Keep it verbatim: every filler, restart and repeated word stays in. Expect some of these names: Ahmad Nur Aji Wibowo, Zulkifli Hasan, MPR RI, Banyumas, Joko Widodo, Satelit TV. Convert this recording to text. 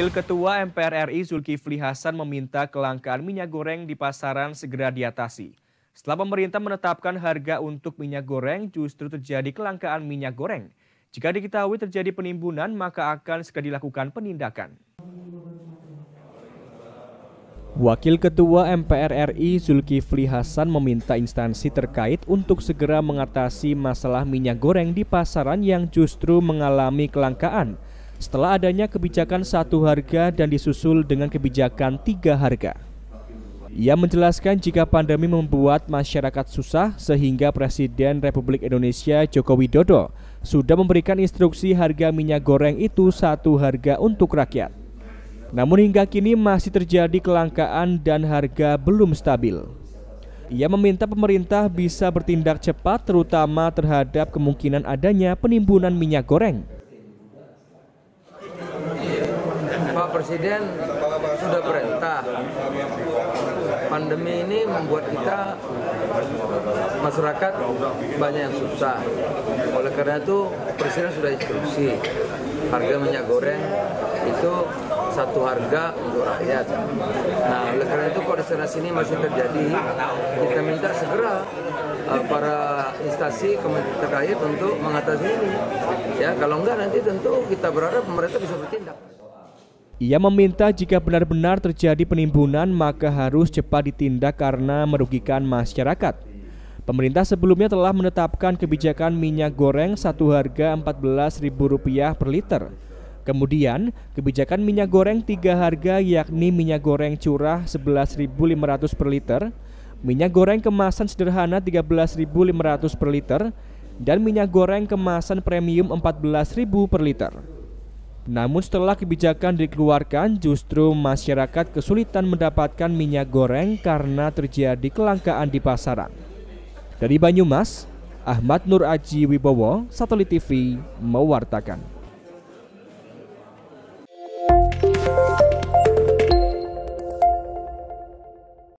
Wakil Ketua M P R R I Zulkifli Hasan meminta kelangkaan minyak goreng di pasaran segera diatasi. Setelah pemerintah menetapkan harga untuk minyak goreng, justru terjadi kelangkaan minyak goreng. Jika diketahui terjadi penimbunan, maka akan segera dilakukan penindakan. Wakil Ketua M P R R I Zulkifli Hasan meminta instansi terkait untuk segera mengatasi masalah minyak goreng di pasaran yang justru mengalami kelangkaan setelah adanya kebijakan satu harga dan disusul dengan kebijakan tiga harga. Ia menjelaskan jika pandemi membuat masyarakat susah sehingga Presiden Republik Indonesia Joko Widodo sudah memberikan instruksi harga minyak goreng itu satu harga untuk rakyat. Namun hingga kini masih terjadi kelangkaan dan harga belum stabil. Ia meminta pemerintah bisa bertindak cepat terutama terhadap kemungkinan adanya penimbunan minyak goreng. Pak Presiden sudah perintah. Pandemi ini membuat kita masyarakat banyak yang susah. Oleh karena itu Presiden sudah instruksi harga minyak goreng itu satu harga untuk rakyat. Nah, oleh karena itu koordinasi ini masih terjadi. Kita minta segera uh, para instansi kementerian terkait untuk mengatasi ini. Ya, kalau enggak nanti tentu kita berharap pemerintah bisa bertindak. Ia meminta jika benar-benar terjadi penimbunan maka harus cepat ditindak karena merugikan masyarakat. Pemerintah sebelumnya telah menetapkan kebijakan minyak goreng satu harga empat belas ribu rupiah per liter. Kemudian, kebijakan minyak goreng tiga harga yakni minyak goreng curah sebelas ribu lima ratus per liter, minyak goreng kemasan sederhana tiga belas ribu lima ratus per liter, dan minyak goreng kemasan premium empat belas ribu per liter. Namun setelah kebijakan dikeluarkan, justru masyarakat kesulitan mendapatkan minyak goreng karena terjadi kelangkaan di pasaran. Dari Banyumas, Ahmad Nur Aji Wibowo, Satelit T V mewartakan. Thank you.